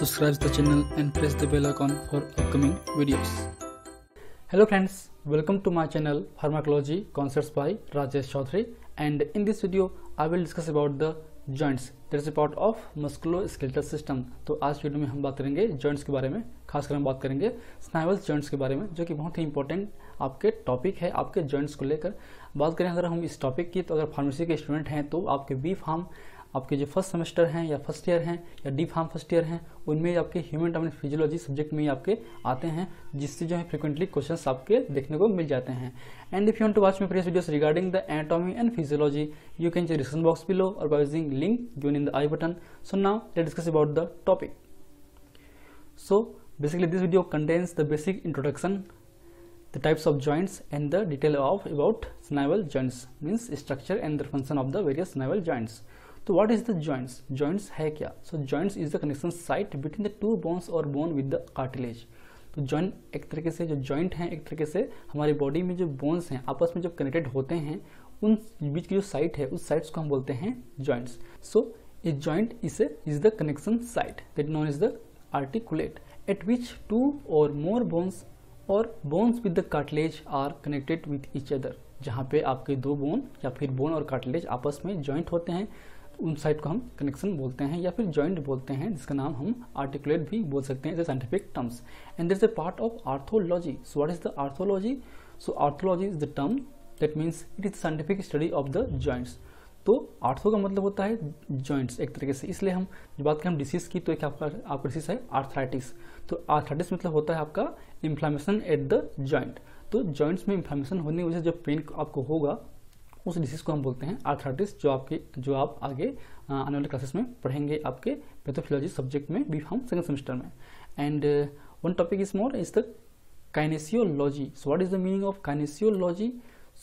subscribe the channel and press the bell icon for upcoming videos. Hello friends, welcome to my channel Pharmacology Concepts by Rajesh Chaudhary, and in this video I will discuss about the joints that is a part of musculoskeletal system। तो आज की video में हम बात करेंगे joints के बारे में, खासकर हम बात करेंगे स्नाइवल जॉइंट्स के बारे में जो कि बहुत ही इंपॉर्टेंट आपके टॉपिक है। आपके जॉइंट्स को लेकर बात करें अगर हम इस टॉपिक की, तो अगर फार्मेसी के स्टूडेंट हैं तो आपके बी फार्म आपके जो फर्स्ट सेमेस्टर हैं या फर्स्ट ईयर हैं या डी फार्म फर्स्ट ईयर हैं, उनमें आपके human term and physiology subject में ही आपके आते हैं, जिससे जो है फ्रिक्वेंटली क्वेश्चंस आपके देखने को मिल जाते हैं। And if you want to watch my previous videos regarding the anatomy and physiology, you can check description box below और by using link given in the I button. So now let's discuss about the topic. So basically this video contains the basic introduction, the types of joints and the detail of about synovial joints, means structure and the function of the various synovial joints. So what is the joints? Joints है क्या? So joints is the connection site between the two bones or bone with the cartilage। तो joint एक तरीके से जो joint हैं, एक तरीके से हमारी body में जो bones हैं आपस में जब connected होते हैं, उन बीच की जो site है उस sites को हम बोलते हैं joints। So a joint is the connection site that known as the articulate at which two or more bones और bones with the cartilage are connected with each other. जहाँ पे आपके दो बोन या फिर बोन और कार्टिलेज आपस में जॉइंट होते हैं, उन साइड को हम कनेक्शन बोलते हैं या फिर जॉइंट बोलते हैं, जिसका नाम हम आर्टिकुलेट भी बोल सकते हैं scientific terms. And there is a part of arthrology. So what is the arthrology? So arthrology is the term that means it is scientific study of the joints. तो आर्थो का मतलब होता है जॉइंट्स एक तरीके से, इसलिए हम जब बात करें हम डिसीज की, तो एक आपका डिसीज है आर्थराइटिस। तो आर्थराइटिस मतलब होता है आपका इन्फ्लामेशन एट द जॉइंट। तो जॉइंट्स में इन्फ्लामेशन होने की वजह से जब पेन आपको होगा, उस डिसीज को हम बोलते हैं आर्थराइटिस, जो आप आगे आने वाले क्लासेस में पढ़ेंगे आपके पैथोफिजियोलॉजी सब्जेक्ट में बी फॉर्म सेकंड सेमेस्टर में। And one topic is more is the kinesiology. So what is the meaning of kinesiology?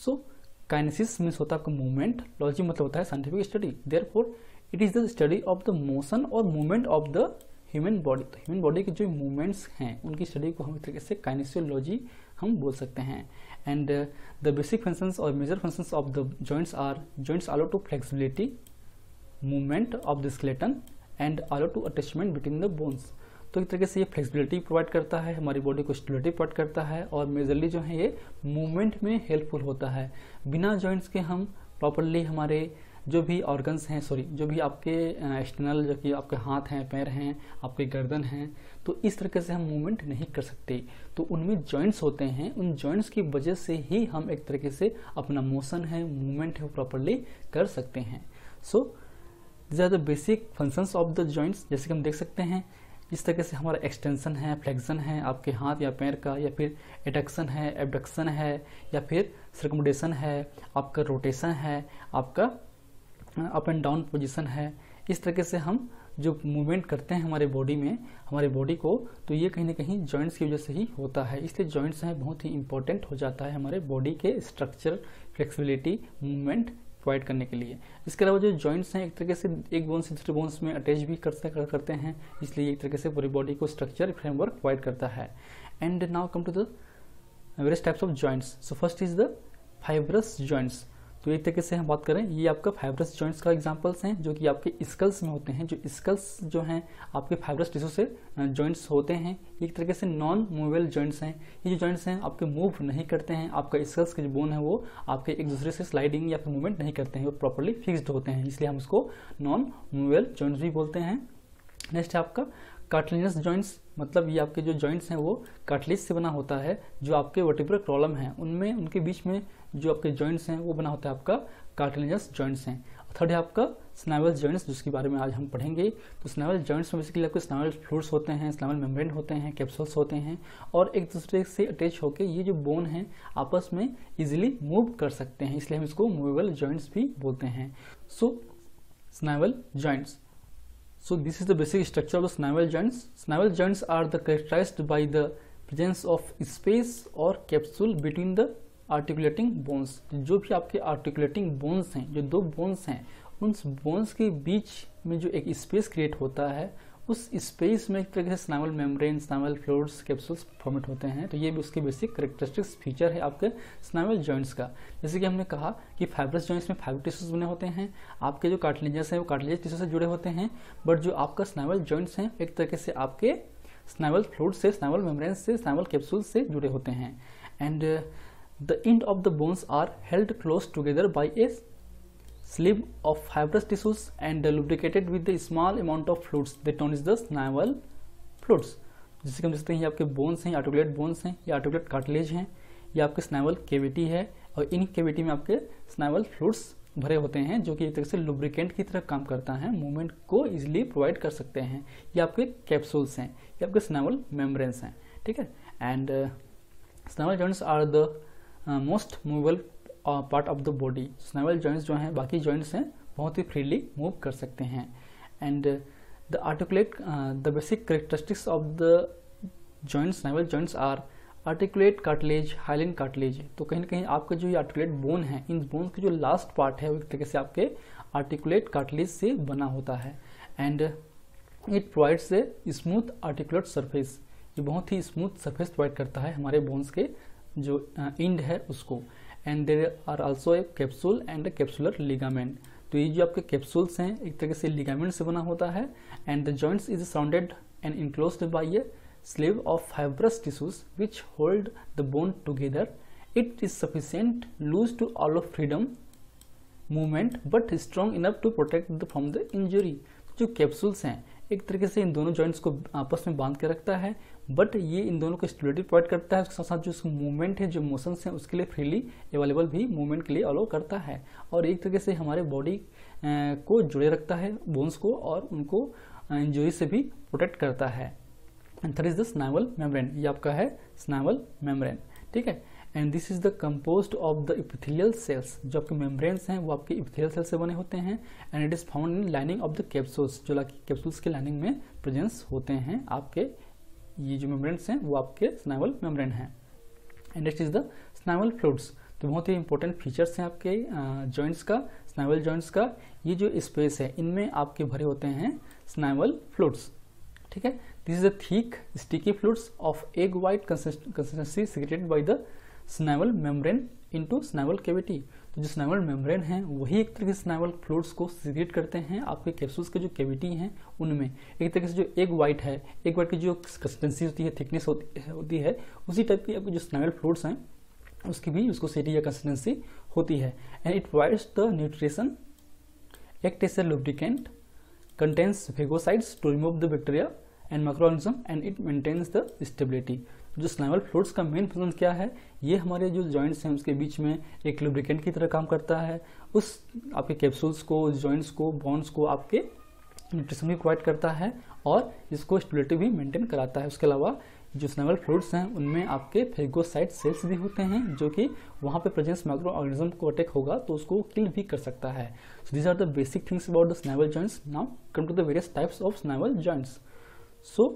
So kinesis means होता है आपका मूवमेंट, लॉजी मतलब होता है scientific study. Therefore it is the study of the motion और movement of the human body. तो human body के जो मूवमेंट्स हैं उनकी स्टडी को हम एक तरीके से काइनेसियोलॉजी हम बोल सकते हैं। एंड द बेसिक फंक्शंस और major functions of the joints are joints allow to flexibility, movement of the skeleton and allow to attachment between the bones. तो एक तरीके से ये फ्लेक्सिबिलिटी प्रोवाइड करता है, हमारी बॉडी को स्टेबिलिटी प्रोवाइड करता है, और मेजरली जो है ये मूवमेंट में हेल्पफुल होता है। बिना जॉइंट्स के हम प्रॉपरली हमारे जो भी ऑर्गन्स हैं, जो भी आपके एक्सटर्नल जो कि आपके हाथ हैं, पैर हैं, आपके गर्दन हैं, तो इस तरीके से हम मूवमेंट नहीं कर सकते। तो उनमें जॉइंट्स होते हैं, उन जॉइंट्स की वजह से ही हम एक तरीके से अपना मोशन है, मूवमेंट है वो प्रॉपरली कर सकते हैं। So these are the basic functions of the joints. जैसे कि हम देख सकते हैं इस तरीके से हमारा एक्सटेंशन है, फ्लेक्सन है आपके हाथ या पैर का, या फिर एडक्शन है, एबडक्शन है, या फिर सर्कुमडेशन है, आपका रोटेशन है, आपका अप एंड डाउन पोजीशन है। इस तरीके से हम जो मूवमेंट करते हैं हमारे बॉडी में, हमारे बॉडी को, तो ये कहीं ना कहीं जॉइंट्स की वजह से ही होता है। इसलिए जॉइंट्स हैं बहुत ही इंपॉर्टेंट हो जाता है हमारे बॉडी के स्ट्रक्चर, फ्लेक्सिबिलिटी, मूवमेंट प्रोवाइड करने के लिए। इसके अलावा जो जॉइंट्स हैं एक तरीके से एक बोन से दूसरे बोन्स में अटैच भी करते हैं, इसलिए एक तरीके से पूरी बॉडी को स्ट्रक्चर फ्रेमवर्क प्रोवाइड करता है। And now come to the various types of joints. So first is the fibrous joints. तो एक तरीके से हम बात करें, ये आपका फाइब्रस जॉइंट्स का एग्जांपल्स हैं जो कि आपके स्कल्स में होते हैं। जो स्कल्स जो हैं आपके फाइब्रस टिश्यू से जॉइंट्स होते हैं, एक तरीके से नॉन मूवेबल जॉइंट्स हैं। ये जो जॉइंट्स हैं आपके मूव नहीं करते हैं, आपका स्कल्स के जो बोन है वो आपके एक दूसरे से स्लाइडिंग या फिर मूवमेंट नहीं करते हैं, वो प्रॉपरली फिक्सड होते हैं, इसलिए हम उसको नॉन मूवेबल जॉइंट्स भी बोलते हैं। नेक्स्ट है आपका कार्टिलेजिनस जॉइंट्स। मतलब ये आपके जो जॉइंट्स हैं वो कार्टिलेज से बना होता है। जो आपके वर्टिब्रल कॉलम हैं उनमें उनके बीच में जो आपके जॉइंट्स हैं वो बना होता है आपका कार्टिलेजिनस जॉइंट्स हैं। थर्ड है आपका स्नाइवल जॉइंट्स, जिसके बारे में आज हम पढ़ेंगे। तो स्नाइवल जॉइंट्स में बेसिकली आपके स्नाइवल फ्लूइड्स होते हैं, स्नाइवल मेम्ब्रेन होते हैं, कैप्सूल्स होते हैं, और एक दूसरे से अटैच होकर ये जो बोन है आपस में इजिली मूव कर सकते हैं, इसलिए हम इसको मूवेबल जॉइंट्स भी बोलते हैं। So synovial joints. So this is the basic structure of the synovial joints. Synovial joints are the characterized by the presence of space or capsule between the articulating bones. जो भी आपके articulating bones हैं, जो दो bones हैं, उन bones के बीच में जो एक space create होता है उस स्पेस में एक तरीके से synovial membrane, synovial fluids, capsules format होते हैं। तो ये भी उसकी बेसिक करेक्टरिस्टिक्स फीचर है आपके स्नाइवल जॉइंट्स का। जैसे कि हमने कहा कि फाइब्रस जॉइंट्स में फाइबर टिश्यूज बने होते हैं, आपके जो कार्टिलेजेस हैं वो कार्टिलेज टिश्यू से जुड़े होते हैं, बट जो आपका स्नाइवल जॉइंट्स हैं एक तरीके से आपके स्नाइवल फ्लोर से, स्नाइवल मेम्ब्रेन से, स्नाइवल कैप्सूल से जुड़े होते हैं। And the end of the bones are held close together by a slim of fibrous tissues and lubricated with the small amount of fluids that known is the synovial fluids. जिससे हम देखते हैं ये आपके बोन्स हैं, articulate bones हैं, ये articulate cartilage हैं, ये आपके स्नाइवल केविटी है और इन केविटी में आपके स्नाइवल फ्लूइड्स भरे होते हैं जो कि एक तरह से लुब्रिकेंट की तरह काम करता है, मूवमेंट को इजिली प्रोवाइड कर सकते हैं। ये आपके कैप्सूल्स हैं, ये आपके स्नाइवल मेम्ब्रेन्स हैं, ठीक है। And synovial joints are the most movable part of the body. Synovial joints जो हैं, बाकी जॉइंट्स हैं, बहुत ही फ्रीली मूव कर सकते हैं। And the articulate, the basic characteristics of the joints, synovial joints are articulate cartilage, hyaline cartilage. तो कहीं ना कहीं आपका जो ये आर्टिकुलेट बोन है, इन बोन्स के जो लास्ट पार्ट है वो एक तरीके से आपके आर्टिकुलेट कार्टिलेज से बना होता है। And it provides a smooth articulate surface. ये बहुत ही स्मूथ सरफेस प्रोवाइड करता है हमारे बोन्स के जो इंड है उसको। And there are also a capsule and a capsular ligament. तो ये जो आपके कैप्सूल्स हैं एक तरीके से लिगामेंट से बना होता है। And the joints is surrounded and enclosed by a sleeve of fibrous tissues which hold the bone together. It is sufficient loose to all of freedom movement but strong enough to protect the from the injury. जो capsules हैं एक तरीके से इन दोनों joints को आपस में बांध के रखता है, बट ये इन दोनों को स्टेबिलिटी प्रोवाइड करता है, उसके साथ साथ जो उसका मूवमेंट है, जो मोशंस हैं उसके लिए फ्रीली अवेलेबल भी मूवमेंट के लिए अलाउ करता है और एक तरीके से हमारे बॉडी को जुड़े रखता है, बोन्स को, और उनको इंजरी से भी प्रोटेक्ट करता है। And that is the synovial membrane. ये आपका है स्नाइवल मेम्ब्रेन, ठीक है। And this is the composed of the epithelial cells. जो आपके मेम्ब्रेन्स हैं वो आपके एपिथेलियल सेल्स से बने होते हैं। And it is found in lining of the capsules. जो कैप्सूल्स के लाइनिंग में प्रेजेंस होते हैं आपके, ये जो मेम्ब्रेन्स हैं वो आपके स्नाइवल मेम्ब्रेन हैं। And it is the synovial fluids. तो बहुत ही इंपॉर्टेंट फीचर्स हैं आपके जॉइंट्स का, स्नाइवल जॉइंट्स का। ये जो स्पेस है इनमें आपके भरे होते हैं स्नाइवल फ्लूइड्स, ठीक है। This is the thick sticky fluids of egg white consistency secreted by the synovial membrane into synovial cavity. तो जो स्नाइवल मेम्ब्रेन है वही एक तरीके से स्नाइवल फ्लूइड्स को सीक्रेट करते हैं आपके कैप्सूल्स के जो कैविटी हैं उनमें। एक तरीके से जो एग वाइट है, एग वाइट की जो कंसिस्टेंसी होती है, थिकनेस होती है, उसी टाइप की आपके जो स्नाइवल फ्लूइड्स हैं उसकी भी उसको सेटी या कंसिस्टेंसी होती है। And it provides the nutrition, act as a lubricant, contains phagocytes to remove the bacteria and microorganism, and it maintains the stability. जो स्नाइवल फ्लूइड्स का मेन फंक्शन क्या है, ये हमारे जो जॉइंट्स हैं उसके बीच में एक लुब्रिकेंट की तरह काम करता है, उस आपके कैप्सूल्स को, जॉइंट्स को, बॉन्ड्स को आपके न्यूट्रिशन भी प्रोवाइड करता है और इसको स्टेबिलिटी भी मेंटेन कराता है। उसके अलावा जो स्नाइवल फ्लूइड्स हैं उनमें आपके फेगोसाइट सेल्स भी होते हैं जो कि वहाँ पे प्रेजेंस माइक्रो ऑर्गेनिज्म को अटैक होगा तो उसको किल भी कर सकता है। So these are the basic things about the synovial joints. Now come to the various types of synovial joints. So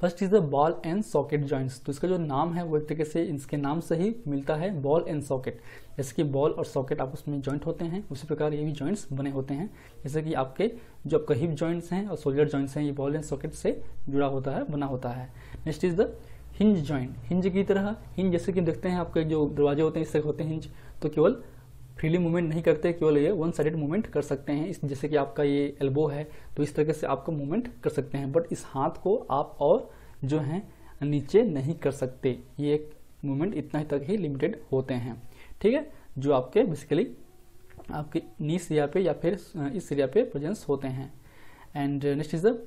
first is the ball and socket joints. तो इसका जो नाम है वो एक तरीके से इसके नाम से ही मिलता है, बॉल एंड सॉकेट। जैसे कि बॉल और सॉकेट आपस में जॉइंट होते हैं, उसी प्रकार ये भी जॉइंट्स बने होते हैं। जैसे कि आपके जो आपका हिप जॉइंट्स हैं और शोल्डर जॉइंट्स हैं, ये बॉल एंड सॉकेट से जुड़ा होता है, बना होता है। Next is the hinge joint. Hinge की तरह, हिंज जैसे कि देखते हैं आपके जो दरवाजे होते हैं इससे होते हैं हिंज, तो केवल फ्रीली मूवमेंट नहीं करते, केवल ये वन साइडेड मूवमेंट कर सकते हैं। इस जैसे कि आपका ये एल्बो है तो इस तरीके से आपका मूवमेंट कर सकते हैं, बट इस हाथ को आप और जो है नीचे नहीं कर सकते। ये एक मूवमेंट इतना ही तक ही लिमिटेड होते हैं, ठीक है। जो आपके बेसिकली आपके नीस एरिया पे या फिर इस एरिया पे प्रेजेंस होते हैं। And next is the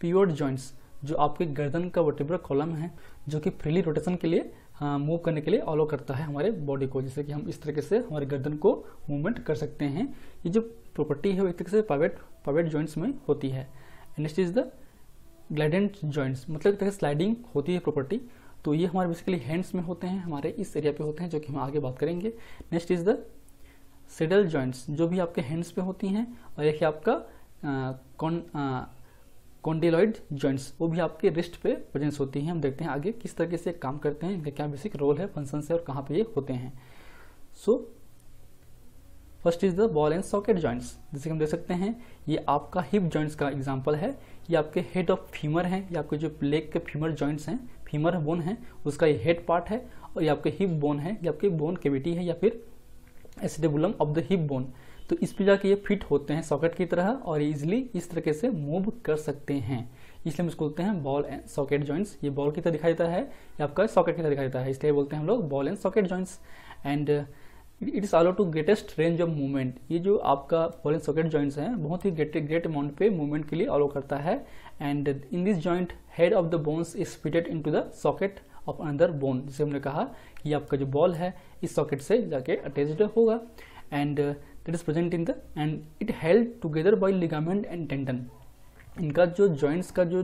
pivot joints. जो आपके गर्दन का वर्टिब्रल कॉलम है जो कि फ्रीली रोटेशन के लिए मूव करने के लिए अलाउ करता है हमारे बॉडी को। जैसे कि हम इस तरीके से हमारे गर्दन को मूवमेंट कर सकते हैं। ये जो प्रॉपर्टी है वो एक तरीके से प्राइवेट जॉइंट्स में होती है। Next is the gliding joints. मतलब एक तरह से स्लाइडिंग होती है प्रॉपर्टी, तो ये हमारे बेसिकली हैंड्स में होते हैं, हमारे इस एरिया पे होते हैं जो कि हम आगे बात करेंगे। Next is the saddle joints, जो भी आपके हैंड्स पे होती हैं। और एक है आपका कॉन्डिलोइड जॉइंट्स, वो भी आपके रिस्ट पे प्रेजेंस होती हैं। हम देखते हैं आगे किस तरीके से काम करते हैं, इनका क्या बेसिक रोल है, फंक्शंस है और कहाँ पे ये होते हैं। So first is the ball and socket joints. जैसे कि हम देख सकते हैं ये आपका हिप जॉइंट्स का एग्जांपल है। ये आपके हेड ऑफ फीमर हैं, या आपके जो लेग के फीमर जॉइंट्स हैं, फीमर बोन है उसका ये हेड पार्ट है, और ये आपके हिप बोन है, ये आपके बोन कैविटी है या फिर acetabulum of the hip bone. तो इस पे जाके ये फिट होते हैं सॉकेट की तरह और इजिली इस तरीके से मूव कर सकते हैं, इसलिए हम इसको बोलते हैं बॉल एंड सॉकेट जॉइंट्स। ये बॉल की तरह दिखाई देता है या आपका सॉकेट की तरह दिखाई देता है, इसलिए बोलते हैं हम लोग ball and socket joints. And it is allowed to greatest range of movement. ये जो आपका बॉल एंड सॉकेट जॉइंट्स हैं बहुत ही ग्रेट अमाउंट पे मूवमेंट के लिए अलाउ करता है। And in this joint head of the bones is fitted in to the socket of another bone, जिसे हमने कहा कि आपका जो बॉल है इस सॉकेट से जाके अटैच्ड होगा। And that is present in the and it held together by ligament and tendon. इनका जो जॉइंट्स का जो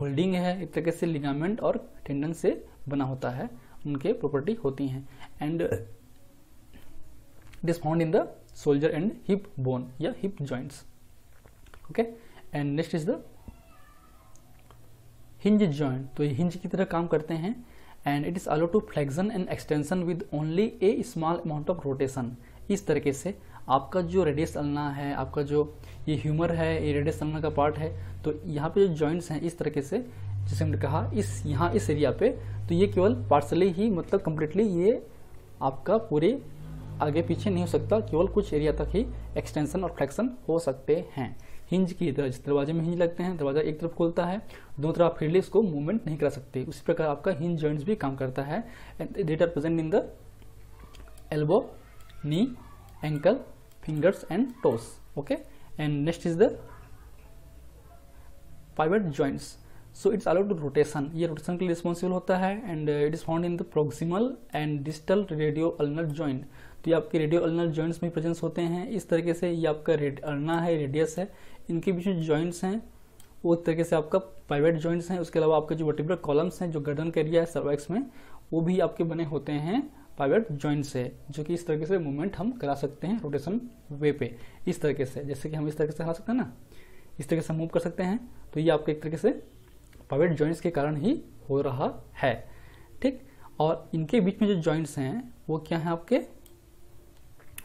होल्डिंग है एक तरीके से लिगामेंट और टेंडन से बना होता है, उनके प्रॉपर्टी होती हैं। And it is found in the shoulder and hip bone या hip joints. Okay, and next is the hinge joint. तो ये हिंज की तरह काम करते हैं। And it is allowed to flexion and extension with only a small amount of rotation. इस तरीके से आपका जो रेडियस अल्ना है, आपका जो ये ह्यूमर है, ये रेडियस अल्ना का पार्ट है, तो यहाँ पे जो जॉइंट्स हैं इस तरीके से, जैसे हमने कहा इस यहाँ इस एरिया पे, तो ये केवल पार्शली ही मतलब कम्प्लीटली ये आपका पूरे आगे पीछे नहीं हो सकता, केवल कुछ एरिया तक ही एक्सटेंशन और फ्लेक्शन हो सकते हैं। हिंज की तरह दरवाजे में हिंज लगते हैं, दरवाजा एक तरफ खोलता है, दोनों तरफ फ्रीली इसको मूवमेंट नहीं करा सकते, उसी प्रकार आपका हिंज जॉइंट्स भी काम करता है। That are present in the elbow, knee, ankle, fingers and toes. Okay, and next is the pivot joints. So it's allowed to rotation, ये रोटेशन के लिए रिस्पॉन्सिबल होता है। And it is found in the proximal and distal radio ulnar joint. तो ये आपके radio ulnar joints में presence होते हैं। इस तरीके से ये आपका अल्ना है, रेडियस है, इनके बीच में जॉइंट्स हैं, वो तरीके से आपका पाइवेट जॉइंट्स हैं। उसके अलावा आपके जो वर्टिब्रल कॉलम्स हैं, जो गर्दन का एरिया है सर्वाइक्स में, वो भी आपके बने होते हैं पाइवेट जॉइंट से, जो कि इस तरीके से मूवमेंट हम करा सकते हैं रोटेशन वे पे। इस तरीके से जैसे कि हम इस तरीके से हला सकते हैं ना, इस तरीके से मूव कर सकते हैं। तो ये आपके एक तरीके से पाइवेट जॉइंट्स के कारण ही हो रहा है, ठीक। और इनके बीच में जो जॉइंट्स हैं वो क्या हैं आपके,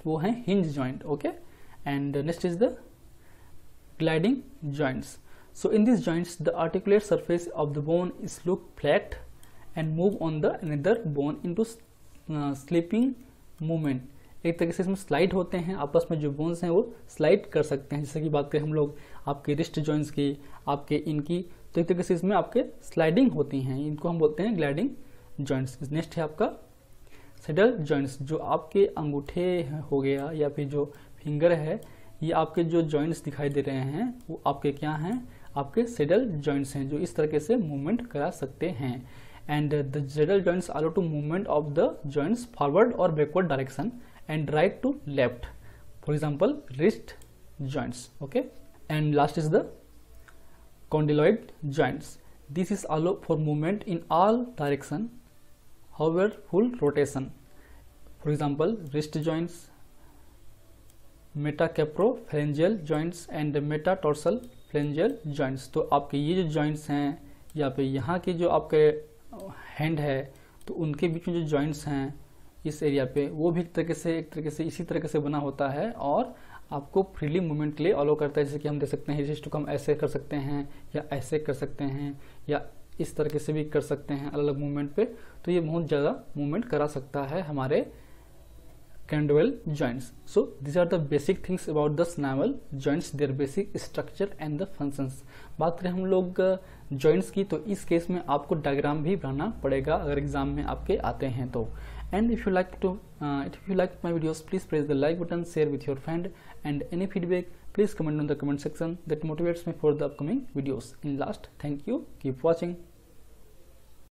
वो हैं hinge joint. Okay, and next is the gliding joints. So in this joints the articulate surface of the bone is look flat and move on the another bone into slipping movement. एक तरीके से इसमें slide होते हैं, आपस में जो bones हैं वो स्लाइड कर सकते हैं। जैसे कि बात करें हम लोग आपके रिस्ट जॉइंट्स की, आपके इनकी, तो एक तरीके से इसमें आपके स्लाइडिंग होती हैं, इनको हम बोलते हैं ग्लाइडिंग जॉइंट्स। नेक्स्ट है आपका सेडल जॉइंट्स। जो आपके अंगूठे हो गया या फिर जो फिंगर है, ये आपके जो जॉइंट्स दिखाई दे रहे हैं वो आपके क्या हैं, आपके सेडल जॉइंट्स हैं, जो इस तरीके से मूवमेंट करा सकते हैं। And the saddle joints allow to movement of the joints forward और backward direction and right to left, for example wrist joints. Okay, and last is the condyloid joints. This is allowed for movement in all direction, however full rotation. For example, wrist joints, metacarpophalangeal joints and metatarsophalangeal joints. तो आपके ये जो joints हैं या फिर यहाँ के जो आपके hand है, तो उनके बीच में जो joints हैं इस area पे, वो भी एक तरीके से इसी तरीके से बना होता है और आपको फ्रीली मूवमेंट के लिए अलाउ करता है। जैसे कि हम देख सकते हैं रिस्ट को हम ऐसे कर सकते हैं या ऐसे कर सकते हैं या इस तरीके से भी कर सकते हैं अलग अलग मूवमेंट पे। तो ये बहुत ज़्यादा मूवमेंट करा सकता है हमारे condyloid joints. So this are the basic things about the synovial joints, their basic structure and the functions. बात करें हम लोग जॉइंट्स की, तो इस केस में आपको डायग्राम भी बनाना पड़ेगा अगर एग्जाम में आपके आते हैं तो। And if you liked my videos, please press the like button, share with your friend, and any feedback, please comment on the comment section. That motivates me for the upcoming videos. And last, thank you. Keep watching.